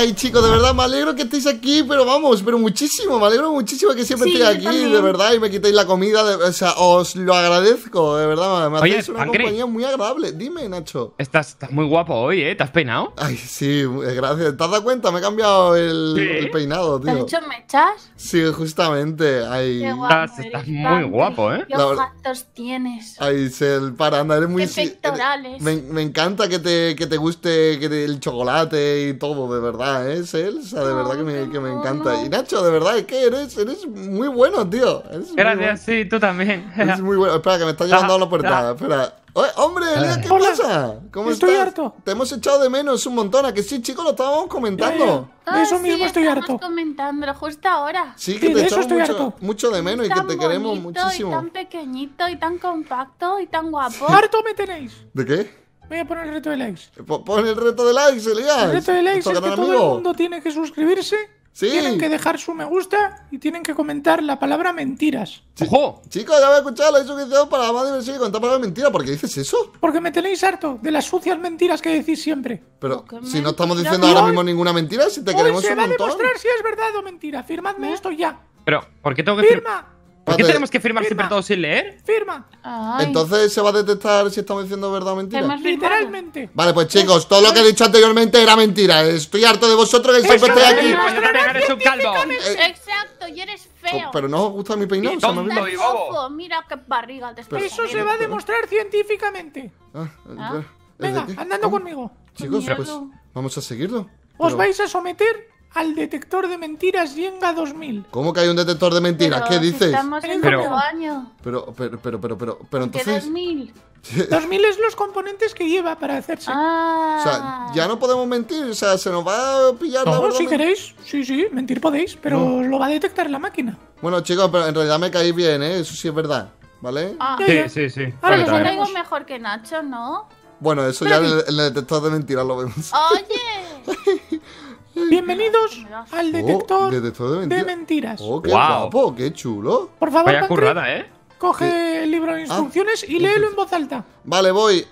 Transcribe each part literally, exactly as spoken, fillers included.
Ay, chicos, de verdad, me alegro que estéis aquí, pero vamos, pero muchísimo, me alegro muchísimo que siempre sí, estéis aquí, también. De verdad, y me quitéis la comida, de, o sea, os lo agradezco, de verdad, me hacéis una Angry. compañía muy agradable. Dime, Nacho. Estás, estás muy guapo hoy, ¿eh? ¿Te has peinado? Ay, sí, gracias. ¿Te has dado cuenta? Me he cambiado el, ¿Sí? el peinado, tío. ¿Te has hecho mechas? Sí, justamente. Ay, qué guapo, estás, estás muy guapo, ¿eh? ¿Qué ojazos tienes? Ay, el paranda, eres muy... Qué pectorales. Me, me encanta que te, que te guste que te, el chocolate y todo, de verdad. ¿Eh, Elsa? De verdad que me, que me encanta. Y Nacho, de verdad, es que eres, eres muy bueno, tío. Eres Gracias, bueno. sí, tú también. Eres muy bueno. Espera, que me está llevando ah, a la puerta. Ah. Espera. Oye, hombre, Elia, ¿qué Hola. pasa? ¿Cómo estoy estás? Estoy harto. Te hemos echado de menos un montón. ¿A que sí, chicos? Lo estábamos comentando. Eh, de eso sí, mismo estoy harto. Comentándolo justo ahora. Sí, que sí, te echamos mucho, harto. mucho de menos y, y que te queremos muchísimo. Y tan pequeñito y tan compacto y tan guapo. Harto me tenéis. ¿De qué? Voy a poner el reto de likes. Pon el reto de likes, Elías. El reto de likes es que todo amigo. el mundo tiene que suscribirse, sí. tienen que dejar su me gusta y tienen que comentar la palabra mentiras. Ch ¡Ojo! Chicos, ya voy a escuchar la instrucción para más diversión y contar palabras mentiras. ¿Por qué dices eso? Porque me tenéis harto de las sucias mentiras que decís siempre. Pero si mentira? no estamos diciendo ahora mismo ninguna mentira, si te queremos un montón. Hoy se va a demostrar si es verdad o mentira. Firmadme ¿Eh? esto ya. Pero, ¿por qué tengo que firmar? Firma. ¿Por qué tenemos que firmar siempre todo sin leer? ¡Firma! Ay. Entonces se va a detectar si estamos diciendo verdad o mentira. Literalmente. Vale, pues chicos, todo lo que he dicho anteriormente era mentira. Estoy harto de vosotros que siempre estáis aquí. Exacto, y eres feo. Oh, pero no os gusta mi peinado. O sea, me... Mira qué barriga te está Eso se va a demostrar científicamente. Ah, ah. Venga, andando conmigo. Chicos, pues vamos a seguirlo. Os vais a someter al detector de mentiras Jenga dos mil. ¿Cómo que hay un detector de mentiras? Pero ¿qué dices? Estamos en pero, el año. Pero, pero, pero, pero, pero, pero entonces... ¿dos mil? dos mil es los componentes que lleva para hacerse. Ah. O sea, ya no podemos mentir, o sea, se nos va a pillar... No, la si queréis, sí, sí, mentir podéis, pero no. lo va a detectar la máquina. Bueno, chicos, pero en realidad me caí bien, ¿eh? Eso sí es verdad, ¿vale? Ah. Sí, sí, sí. Ahora os traigo mejor que Nacho, ¿no? Bueno, eso pero ya en el, el detector de mentiras lo vemos. ¡Oye! Bienvenidos al detector, oh, detector de, mentira. de mentiras. Oh, qué wow. guapo, qué chulo. Por favor, Vaya Patrick, currada, ¿eh? coge ¿Qué? el libro de instrucciones ah, y léelo en voz alta. Vale, voy.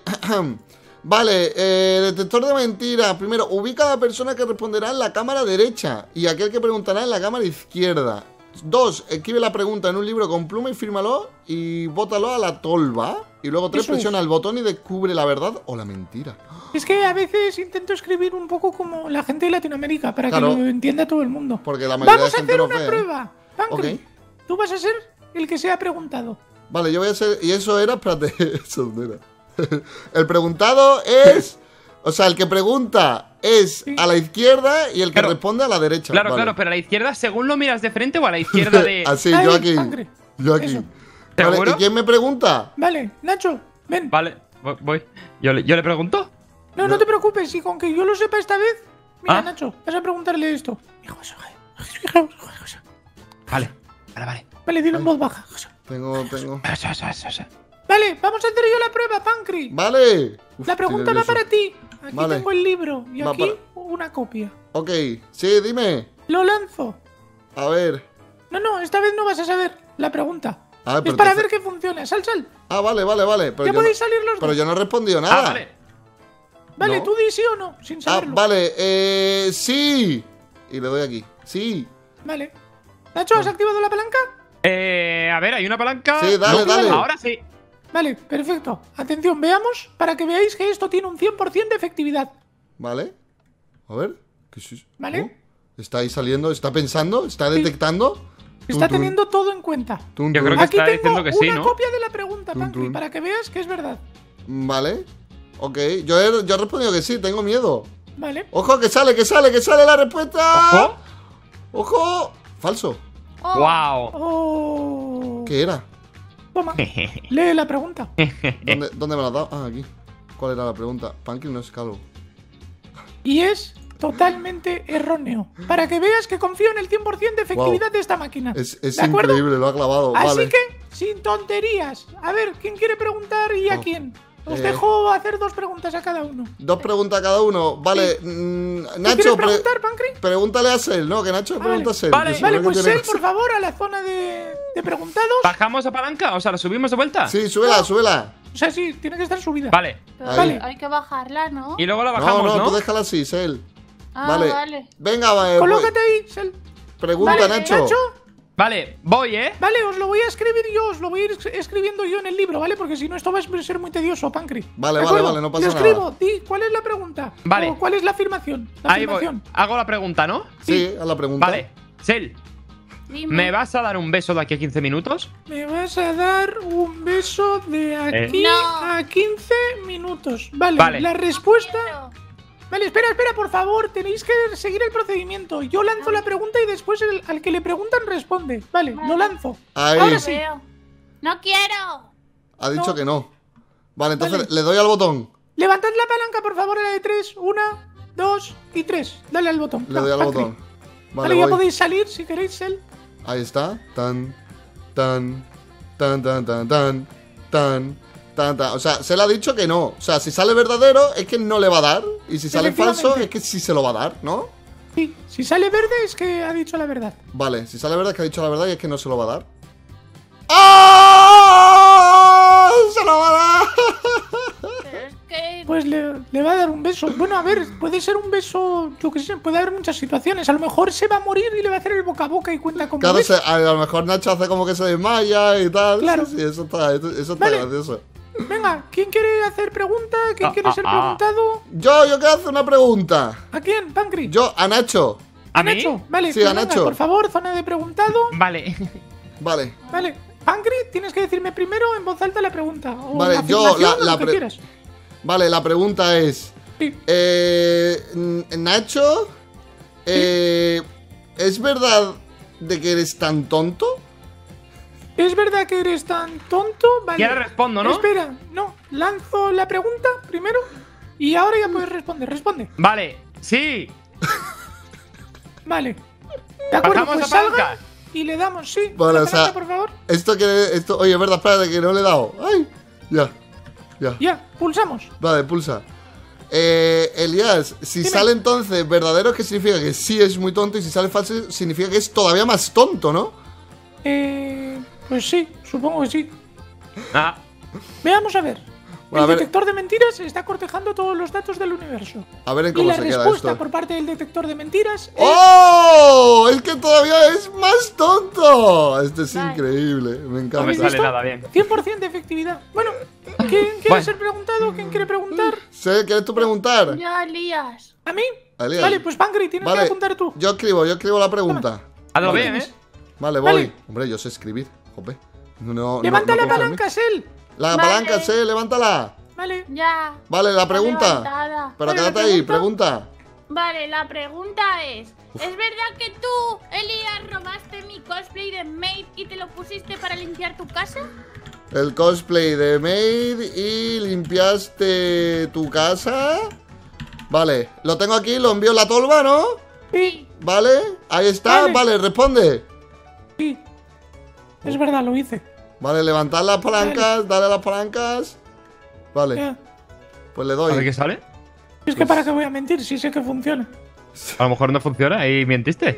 Vale, eh, detector de mentiras. Primero, ubica a la persona que responderá en la cámara derecha y aquel que preguntará en la cámara izquierda. Dos, escribe la pregunta en un libro con pluma y fírmalo y bótalo a la tolva. Y luego tres, Eso presiona es. el botón y descubre la verdad o la mentira. Es que a veces intento escribir un poco como la gente de Latinoamérica para claro. que lo entienda todo el mundo. Porque la mayoría Vamos de gente a hacer una no prueba. Pancri, okay. tú vas a ser el que sea preguntado. Vale, yo voy a ser... Y eso era... Espérate, eso era. El preguntado es... O sea, el que pregunta es sí. a la izquierda y el que claro. responde a la derecha. Claro, vale. claro, pero a la izquierda, según lo miras de frente o a la izquierda de... Así, yo aquí. Sangre. Yo aquí. Vale, ¿y quién me pregunta? Vale, Nacho, ven. Vale, voy. ¿Yo le, yo le pregunto? No, no, no te preocupes, y con que yo lo sepa esta vez... Mira, ¿Ah? Nacho, vas a preguntarle esto. Vale, vale, vale. Vale, dilo en voz baja. Tengo, tengo... Vale, vamos a hacer yo la prueba, Pancri. Vale. Uf, la pregunta va para ti. Aquí vale. tengo el libro y va aquí para... una copia. Ok, sí, dime. Lo lanzo. A ver. No, no, esta vez no vas a saber la pregunta. Ah, es para te... ver qué funciona. Sal, sal. Ah, vale, vale, vale. Pero ya podéis no... salir los dos. Pero yo no he respondido nada. Ah, vale. Vale, no. tú di sí o no, sin saberlo. Ah, vale, eh, sí. Y le doy aquí. Sí. Vale. Nacho, ¿has no. activado la palanca? Eh, a ver, hay una palanca. Sí, dale, no, dale. Ahora sí. Vale, perfecto. Atención, veamos para que veáis que esto tiene un cien por ciento de efectividad. Vale. A ver. ¿Qué es eso? Vale. Oh, está ahí saliendo, está pensando, está sí. detectando. Está tun, teniendo tun. todo en cuenta. Tun, tun. Yo creo que Aquí está tengo diciendo que sí, ¿no? una copia de la pregunta, tun, Pancri, tun. para que veas que es verdad. Vale. Ok, yo he, yo he respondido que sí, tengo miedo. Vale. Ojo, que sale, que sale, que sale la respuesta. Ojo. Ojo. Falso. Oh. Wow. Oh. ¿Qué era? Toma. Lee la pregunta. ¿Dónde, ¿Dónde me la has dado? Ah, aquí. ¿Cuál era la pregunta? Pancri no es calvo. Y es totalmente erróneo. Para que veas que confío en el cien por ciento de efectividad wow. de esta máquina. Es, es increíble, lo ha clavado. Así vale. que, sin tonterías. A ver, ¿quién quiere preguntar y a oh. quién? Os eh. dejo hacer dos preguntas a cada uno. Dos preguntas a cada uno. Vale, sí. mm, Nacho, pre preguntar, Pancri? Pregúntale a Sel, ¿no? Que Nacho vale. pregunta a Sel. Vale, vale pues Sel, por favor, a la zona de, de preguntados. ¿Bajamos a palanca? O sea, ¿la subimos de vuelta? Sí, súbela, no. súbela. O sea, sí, tiene que estar subida. Vale. Vale. Hay que bajarla, ¿no? Y luego la bajamos, ¿no? No, no, tú déjala así, Sel. Ah, vale. vale. Venga, vale. Colócate voy. ahí, Sel. Pregunta, vale, Nacho. Nacho. Vale, voy, ¿eh? Vale, os lo voy a escribir yo, os lo voy a ir escribiendo yo en el libro, ¿vale? Porque si no, esto va a ser muy tedioso, Pancri. Vale, vale, vale, no pasa nada. Lo escribo, di, ¿cuál es la pregunta? Vale. O, ¿cuál es la afirmación? La ahí afirmación. Voy. Hago la pregunta, ¿no? Sí, haz la pregunta. Vale, Sel. Dime. ¿Me vas a dar un beso de aquí a quince minutos? Me vas a dar un beso de aquí eh. no. a quince minutos. Vale, vale. La respuesta… Vale, espera, espera, por favor. Tenéis que seguir el procedimiento. Yo lanzo ah. la pregunta y después el, al que le preguntan responde. Vale, vale. lo lanzo. Ahí. Ahora sí. No quiero. Ha dicho no. que no. Vale, entonces vale. le doy al botón. Levantad la palanca, por favor, a la de tres. Una, dos y tres. Dale al botón. Le no, doy al Patrick. botón. Vale, vale ya podéis salir si queréis, Sel. Ahí está. Tan, tan, tan, tan, tan, tan, tan. O sea, se le ha dicho que no. O sea, si sale verdadero es que no le va a dar. Y si sale falso es que sí se lo va a dar, ¿no? Sí, si sale verde es que ha dicho la verdad. Vale, si sale verde es que ha dicho la verdad y es que no se lo va a dar. ¡Ah! ¡Oh! ¡Se lo va a dar! Pero es que... Pues le, le va a dar un beso. Bueno, a ver, puede ser un beso. Yo qué sé, puede haber muchas situaciones. A lo mejor se va a morir y le va a hacer el boca a boca y cuenta como claro, se, a lo mejor Nacho hace como que se desmaya y tal. Claro. Sí, sí, eso está, eso está vale. gracioso. Venga, ¿quién quiere hacer pregunta? ¿Quién ah, quiere ah, ser ah. preguntado? Yo, yo quiero hacer una pregunta. ¿A quién, Pancri? Yo, a Nacho. ¿A, ¿A mí? Nacho, vale. Sí, pues a venga, Nacho. Por favor, zona de preguntado. Vale. Vale. Vale. Pancri, tienes que decirme primero en voz alta la pregunta. O vale, la yo, la, la pregunta. Vale, la pregunta es. Sí. Eh, Nacho, eh, sí. ¿es verdad de que eres tan tonto? ¿Es verdad que eres tan tonto? Vale. Y ahora respondo, ¿no? Espera, no. Lanzo la pregunta primero y ahora ya puedes responder. Responde. Vale, sí. Vale. De acuerdo, pues salgan y le damos sí. Vale, o sea, por favor. Esto que… Esto, oye, es verdad, espérate, que no le he dado. Ay, ya, ya. Ya, pulsamos. Vale, pulsa. Eh, Elías, si Dime. sale entonces verdadero, ¿qué significa? Que sí es muy tonto y si sale falso significa que es todavía más tonto, ¿no? Eh… Pues sí, supongo que sí. Ah. Veamos a ver. Bueno, el a ver. detector de mentiras está cortejando todos los datos del universo. A ver en cómo y la se respuesta queda esto. por parte del detector de mentiras es... ¡Oh! Es que todavía es más tonto. Esto es vale. increíble. Me encanta. No me sale nada bien. cien por ciento de efectivo. Bueno, ¿quién quiere bueno. ser preguntado? ¿Quién quiere preguntar? ¿Sé? ¿Quieres tú preguntar? Yo, Elías. ¿A mí? Elías. Vale, pues Pancri, tienes vale. que apuntar tú. Yo escribo, yo escribo la pregunta. Hazlo vale. bien, ¿eh? Vale, voy. Vale. Hombre, yo sé escribir. No, ¡Levanta no, no la palanca, Sel! ¡La vale. palanca, Sel! ¡Levántala! Vale, ya. Vale, la pregunta. Levantada. Pero vale, quédate ahí, pregunta. Vale, la pregunta es: ¿es verdad que tú, Elías, robaste mi cosplay de Maid y te lo pusiste para limpiar tu casa? El cosplay de Maid y limpiaste tu casa. Vale, lo tengo aquí, lo envío en la tolva, ¿no? Sí. Vale, ahí está, vale, vale responde. Sí. Es verdad, lo hice. Vale, levantad las palancas, vale. dale a las palancas. Vale. Ya. Pues le doy. ¿A ver qué sale? Es pues... que para qué voy a mentir, si sé que funciona. A lo mejor no funciona y mentiste.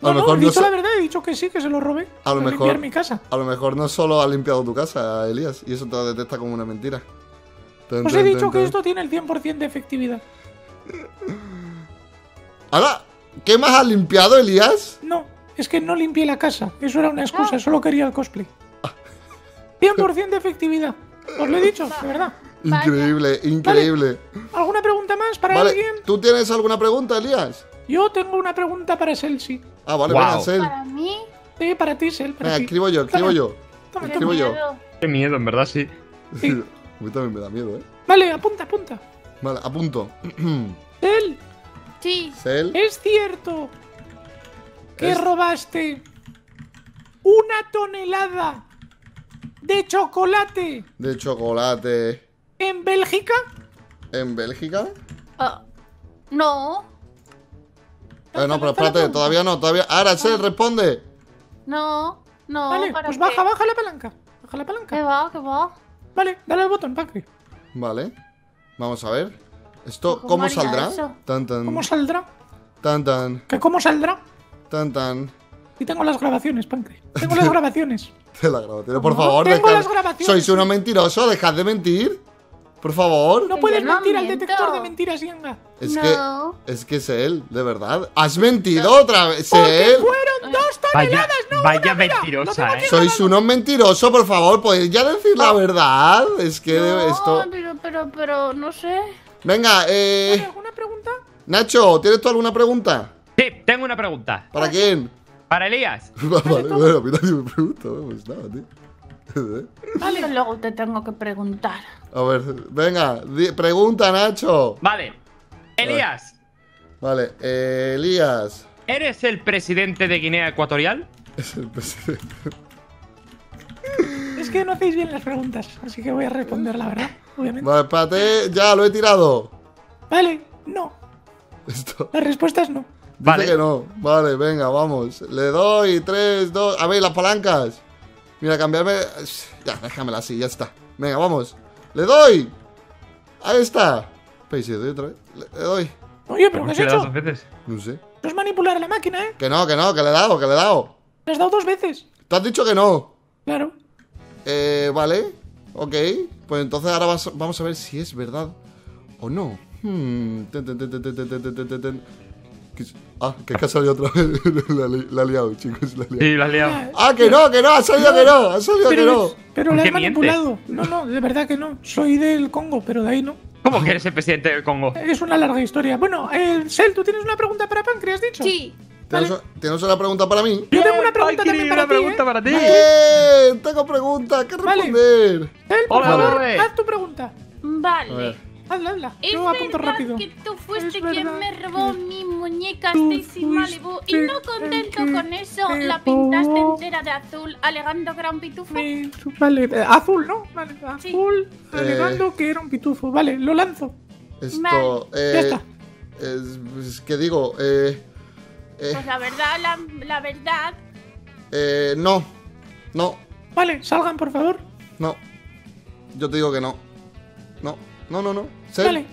No, a lo mejor no, he dicho no... la verdad, he dicho que sí, que se lo robé. A lo mejor limpiar mi casa. A lo mejor no solo ha limpiado tu casa, Elías, y eso te lo detecta como una mentira. Os he dicho que esto tiene el cien por ciento de efectividad. Ahora, ¿qué más has limpiado, Elías? No. Es que no limpié la casa, eso era una excusa, solo quería el cosplay. cien por ciento de efectividad, os lo he dicho, de verdad. Increíble, increíble. Vale. ¿Alguna pregunta más para vale. alguien? ¿Tú tienes alguna pregunta, Elías? Yo tengo una pregunta para Selsi. Ah, vale, wow. venga, Sel. ¿Para mí? Sí, para ti, Sel. Para venga, ti. escribo yo, escribo vale. yo. Toma, escribo yo. Miedo. Qué miedo, en verdad, sí. sí. A mí también me da miedo, ¿eh? Vale, apunta, apunta. Vale, apunto. Sel. Sí. Sel. Es cierto. ¿Qué es? robaste una tonelada de chocolate? De chocolate. ¿En Bélgica? ¿En Bélgica? Uh, no. Eh, no, pero espérate, todavía no, todavía. Ahora, Sel, responde. No, no. Vale, pues baja, baja la palanca. Baja la palanca. ¿Qué va? ¿Qué va? Vale, dale al botón, Pancri. Vale. Vamos a ver. Esto, ¿cómo saldrá? Tan, tan. ¿Cómo saldrá? Tan, tan. ¿Qué cómo saldrá? Tan, tan. Y tengo las grabaciones, Pancre. Tengo las grabaciones. Te las grabaciones, por favor. Tengo las grabaciones. Sois unos mentirosos, dejad de mentir. Por favor. No puedes no mentir miento. al detector de mentiras, Yanga. Es no. que es que es él, de verdad. ¿Has mentido no. otra vez? Porque él. fueron dos toneladas, vaya, no vaya una mentirosa, no eh. Sois unos mentirosos, por favor. Podéis ya decir la verdad. Es que no, esto. Pero, pero, pero, no sé. Venga, eh. ¿Alguna pregunta? Nacho, ¿tienes tú alguna pregunta? Sí, tengo una pregunta. ¿Para quién? Para Elías. Vale, bueno, mira, yo me pregunto, pues nada, tío. Vale, luego te tengo que preguntar. A ver, venga, pregunta, Nacho. Vale, Elías. Vale, eh, Elías. ¿Eres el presidente de Guinea Ecuatorial? Es el presidente. Es que no hacéis bien las preguntas, así que voy a responder la verdad, obviamente. Vale, espérate, ya lo he tirado. Vale, no. Esto. La respuesta es no. Dice vale. que no. Vale, venga, vamos. Le doy tres, dos. A ver, las palancas. Mira, cambiarme. Ya, déjamela así, ya está. Venga, vamos. ¡Le doy! Ahí está. Pero si le doy otra vez. Le doy. Oye, ¿pero qué has hecho? Veces? No sé. No es manipular a la máquina, ¿eh? Que no, que no, que le he dado, que le he dado. Le has dado dos veces. Te has dicho que no. Claro. Eh, vale. Ok. Pues entonces ahora vas, vamos a ver si es verdad o no. Hmm. Ten, ten, ten, ten, ten, ten, ten, ten, ten. Ah, que es que ha salido otra vez. La, la, la ha liado, chicos. La ha liado. Sí, la ha liado. Ah, que no, que no, ha salido no, que no, ha salido pero, que no. Pero la he manipulado. No, no, de verdad que no. Soy del Congo, pero de ahí no. ¿Cómo que eres el presidente del Congo? Es una larga historia. Bueno, eh, Sel, ¿tú tienes una pregunta para Pancre, has dicho? Sí. ¿Tienes, vale. ¿Tienes una pregunta para mí? Yo tengo una pregunta Ay, también para, pregunta ti, para ti. ¿Eh? Eh, tengo pregunta, ¿qué responder? Vale. Sel, por Hola, favor, bebé. haz tu pregunta. Vale. Habla, habla. Yo apunto rápido. Que tú fuiste quien me robó mi muñeca Stacy Malibu y no contento con eso la pintaste entera de azul alegando que era un pitufo. Vale, azul, ¿no? Vale, azul alegando que era un pitufo. Vale, lo lanzo. Esto, ya está. Es que digo, eh, pues la verdad, la verdad. Eh, no, no. Vale, salgan por favor. No, yo te digo que no, no. No, no, no. ¿Sel? Vale.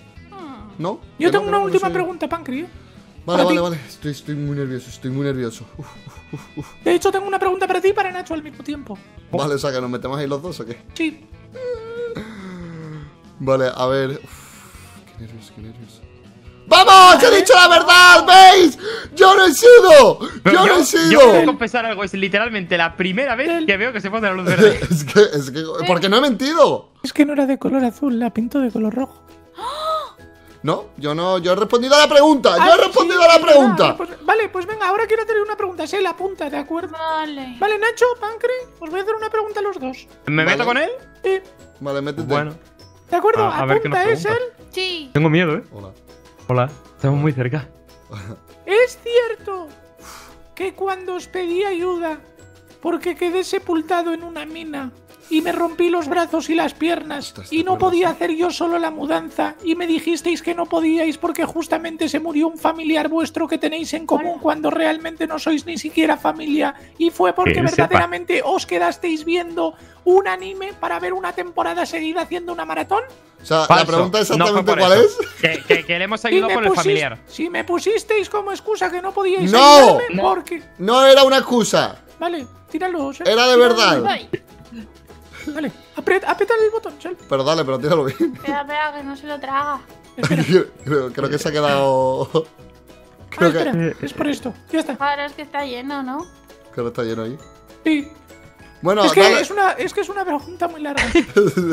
¿No? Yo tengo no, una no, última no pregunta, Pancri. Vale, vale, ti. vale. Estoy, estoy muy nervioso, estoy muy nervioso. Uf, uf, uf. De hecho, tengo una pregunta para ti y para Nacho al mismo tiempo. Vale, o sea, que nos metemos ahí los dos, ¿o qué? Sí. Vale, a ver. Uf, qué nervios, qué nervios. ¡Vamos! ¡He dicho la verdad! ¿Veis? ¡Yo no he sido! Pero ¡Yo no he sido! Yo quiero confesar algo. Es literalmente la primera vez el... que veo que se pone la luz verde. Es que, es que... Porque no he mentido. Es que no era de color azul. La pintó de color rojo. No, yo no... Yo he respondido a la pregunta. Yo ah, he respondido sí, a la pregunta. Verdad, pues, vale, pues venga. Ahora quiero hacer una pregunta. Se la apunta, ¿de acuerdo? Vale. Vale, Nacho, Pancre, os voy a hacer una pregunta a los dos. ¿Me vale. meto con él? Sí. Vale, métete. Bueno. ¿De acuerdo? A, a ver apunta, ¿es él? Sí. Tengo miedo, ¿eh? Hola. Hola, estamos muy cerca. ¿Es cierto que cuando os pedí ayuda porque quedé sepultado en una mina y me rompí los brazos y las piernas y no podía hacer yo solo la mudanza y me dijisteis que no podíais porque justamente se murió un familiar vuestro que tenéis en común cuando realmente no sois ni siquiera familia y fue porque verdaderamente os quedasteis viendo un anime para ver una temporada seguida haciendo una maratón? O sea, Falso. la pregunta exactamente no cuál eso. es. Que, que, que le hemos ayudado por el familiar. Si me pusisteis como excusa que no podíais ¡No! ayudarme, porque... No era una excusa. Vale, tíralo, Sel. Era de tíralo, verdad. Vale, vale. Aprieta, aprieta el botón, Sel. Pero dale, pero tíralo bien. Espera, espera, que no se lo traga. creo, creo que se ha quedado... Creo ah, espera, que... es por esto. Ya está. Ahora es que está lleno, ¿no? Creo que está lleno ahí. Sí. Bueno, es, que es, una, es que es una pregunta muy larga.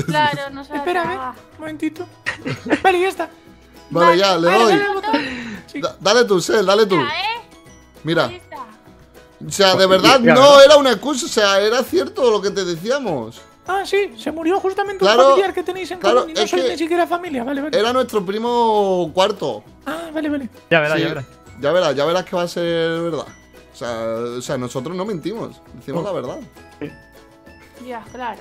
Claro, no se la Espera, traga. ¿eh? Un momentito. Vale, ya está. Vale, vale ya, le vale, doy. Dale, sí. da, dale tú, Sel, dale tú. Mira, ¿eh? Mira. O sea, de verdad, no era una excusa. O sea, era cierto lo que te decíamos. Ah, sí, se murió justamente claro, un familiar que tenéis en claro, común. Y no sois ni siquiera familia, vale, vale. Era nuestro primo cuarto. Ah, vale, vale. Ya verás, sí, ya verás. Ya verás, ya verás que va a ser verdad. O sea, o sea nosotros no mentimos. Decimos oh. la verdad. Ya, claro.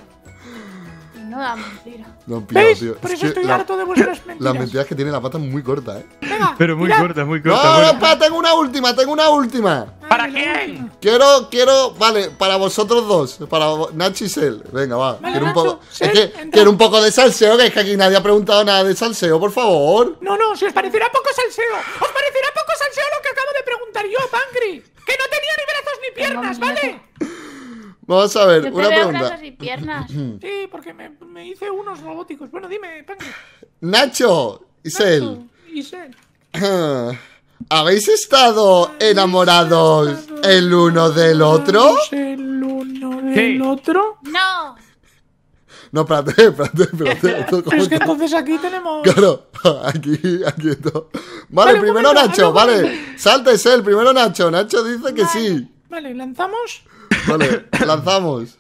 Y no da mentira. No, pío, ¿Veis? Tío. Por es eso estoy la, harto de vuestras mentiras. Las mentiras que tiene la pata muy corta, ¿eh? Venga, Pero muy mirad. corta, muy corta. No, no, espera, tengo una última, tengo una última. ¿Para quién? Quiero, quiero, vale, para vosotros dos. Para Nacho y Sel. Venga, va. Vale, quiero, Nacho, un poco, Sel, es que, quiero un poco de salseo, que es que aquí nadie ha preguntado nada de salseo, por favor. No, no, si os parecerá poco salseo. Os parecerá poco salseo lo que acabo de preguntar yo, Pancri. Que no tenía ni brazos ni piernas, ¿vale? Vamos a ver, yo te una veo pregunta. Brazos y piernas. Sí, porque me, me hice unos robóticos. Bueno, dime, Pancre. Nacho, Isel. Isel. ¿Habéis estado enamorados ¿Habéis estado el uno del otro? ¿El uno del sí. otro? No. No, espérate, espérate, espérate. Pero es que entonces aquí tenemos... Claro, aquí, aquí todo. Vale, vale primero momento, Nacho, vale. vale. Salta Isel, primero Nacho. Nacho dice vale. que sí. Vale, lanzamos... Vale, lanzamos.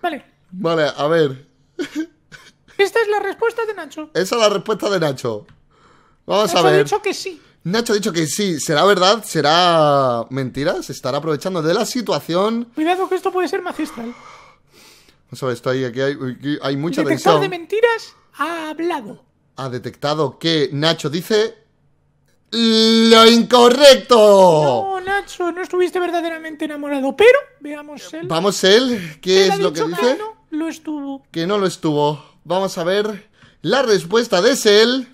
Vale. Vale, a ver. Esta es la respuesta de Nacho. Esa es la respuesta de Nacho. Vamos Nacho a ver. Nacho ha dicho que sí. Nacho ha dicho que sí. ¿Será verdad? ¿Será mentira? ¿Se estará aprovechando de la situación? Cuidado que esto puede ser magistral. Vamos a ver, esto ahí, aquí hay, aquí hay mucha detectado tensión. Detectado de mentiras ha hablado. Ha detectado que Nacho dice... ¡Lo incorrecto! No, Nacho, no estuviste verdaderamente enamorado, pero veamos él. Vamos él, ¿qué es lo que dice? Que no lo estuvo. Que no lo estuvo. Vamos a ver la respuesta de él.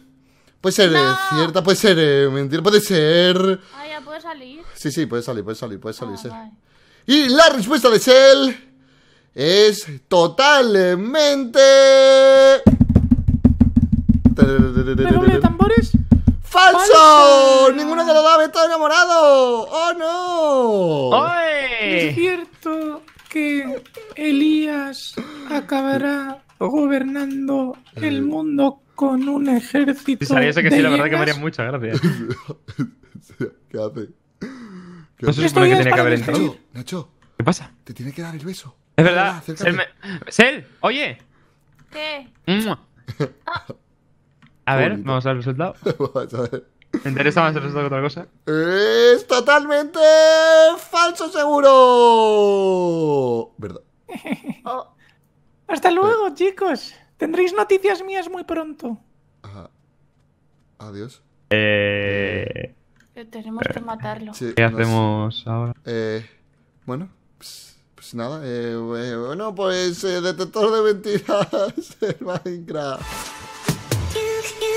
Puede ser no. eh, cierta, puede ser eh, mentira, puede ser... Ah, ya puede salir. Sí, sí, puede salir, puede salir, puede salir. Ah, y la respuesta de él es totalmente... ¿Me doble tambores? ¡Falso! ¡Ninguno de los dos está enamorado! ¡Oh, no! ¡Oye! Es cierto que Elías acabará gobernando el mundo con un ejército. Si sabía que sí, la verdad que me haría muchas gracias. ¿Qué hace? No se supone que tenía que haber entrado. Nacho, ¿qué pasa? Te tiene que dar el beso. Es verdad. Sel, oye. ¿Qué? A ver, bonito. Vamos al resultado. Vamos a ver. ¿Te interesa más el resultado que otra cosa? Es totalmente falso seguro. ¿Verdad? Oh. Hasta luego, eh. chicos. Tendréis noticias mías muy pronto. Ajá. Adiós. Eh... Tenemos que matarlo. Sí, ¿Qué hacemos no sé. ahora? Eh, bueno, pues, pues nada. Eh, bueno, pues eh, detector de mentiras en Minecraft. You